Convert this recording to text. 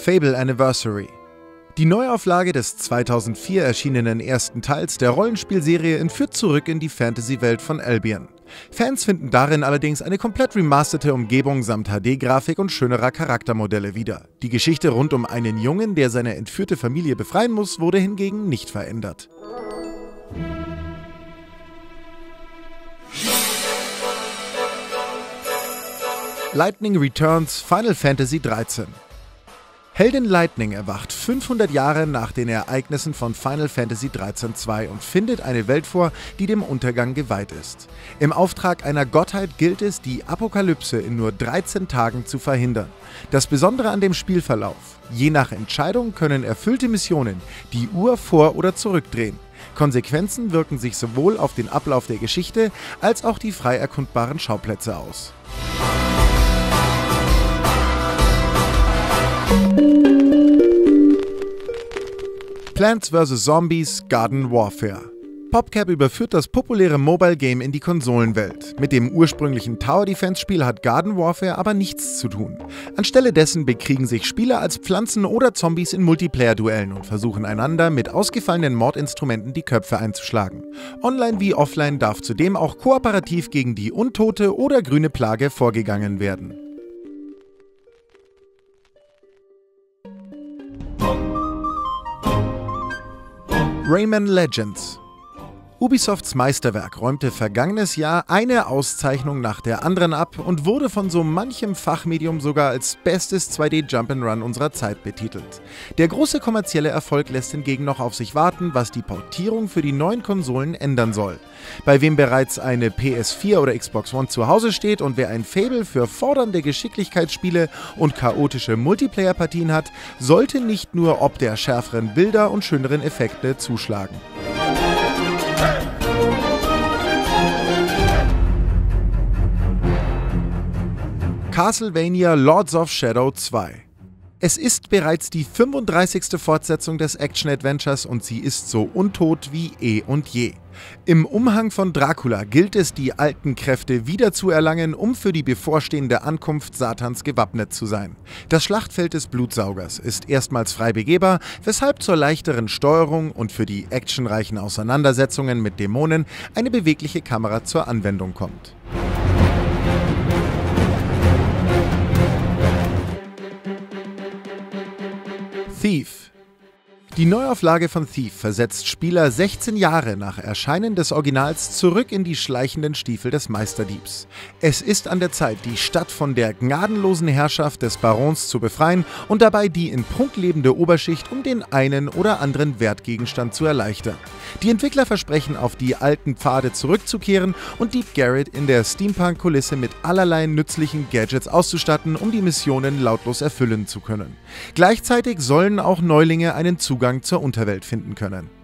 Fable Anniversary. Die Neuauflage des 2004 erschienenen ersten Teils der Rollenspielserie entführt zurück in die Fantasy-Welt von Albion. Fans finden darin allerdings eine komplett remasterte Umgebung samt HD-Grafik und schönerer Charaktermodelle wieder. Die Geschichte rund um einen Jungen, der seine entführte Familie befreien muss, wurde hingegen nicht verändert. Lightning Returns: Final Fantasy 13. Heldin Lightning erwacht 500 Jahre nach den Ereignissen von Final Fantasy 13-2 und findet eine Welt vor, die dem Untergang geweiht ist. Im Auftrag einer Gottheit gilt es, die Apokalypse in nur 13 Tagen zu verhindern. Das Besondere an dem Spielverlauf: Je nach Entscheidung können erfüllte Missionen die Uhr vor- oder zurückdrehen. Konsequenzen wirken sich sowohl auf den Ablauf der Geschichte als auch die frei erkundbaren Schauplätze aus. Plants vs. Zombies – Garden Warfare. PopCap überführt das populäre Mobile-Game in die Konsolenwelt. Mit dem ursprünglichen Tower-Defense-Spiel hat Garden Warfare aber nichts zu tun. Anstelle dessen bekriegen sich Spieler als Pflanzen oder Zombies in Multiplayer-Duellen und versuchen einander mit ausgefallenen Mordinstrumenten die Köpfe einzuschlagen. Online wie offline darf zudem auch kooperativ gegen die Untote oder grüne Plage vorgegangen werden. Rayman Legends. Ubisofts Meisterwerk räumte vergangenes Jahr eine Auszeichnung nach der anderen ab und wurde von so manchem Fachmedium sogar als bestes 2D-Jump'n'Run unserer Zeit betitelt. Der große kommerzielle Erfolg lässt hingegen noch auf sich warten, was die Portierung für die neuen Konsolen ändern soll. Bei wem bereits eine PS4 oder Xbox One zu Hause steht und wer ein Faible für fordernde Geschicklichkeitsspiele und chaotische Multiplayer-Partien hat, sollte nicht nur ob der schärferen Bilder und schöneren Effekte zuschlagen. Castlevania: Lords of Shadow 2. Es ist bereits die 35. Fortsetzung des Action-Adventures und sie ist so untot wie eh und je. Im Umhang von Dracula gilt es, die alten Kräfte wiederzuerlangen, um für die bevorstehende Ankunft Satans gewappnet zu sein. Das Schlachtfeld des Blutsaugers ist erstmals frei begehbar, weshalb zur leichteren Steuerung und für die actionreichen Auseinandersetzungen mit Dämonen eine bewegliche Kamera zur Anwendung kommt. Thief. Die Neuauflage von Thief versetzt Spieler 16 Jahre nach Erscheinen des Originals zurück in die schleichenden Stiefel des Meisterdiebs. Es ist an der Zeit, die Stadt von der gnadenlosen Herrschaft des Barons zu befreien und dabei die in Prunk lebende Oberschicht um den einen oder anderen Wertgegenstand zu erleichtern. Die Entwickler versprechen, auf die alten Pfade zurückzukehren und Dieb Garrett in der Steampunk-Kulisse mit allerlei nützlichen Gadgets auszustatten, um die Missionen lautlos erfüllen zu können. Gleichzeitig sollen auch Neulinge einen Zugang zur Unterwelt finden können.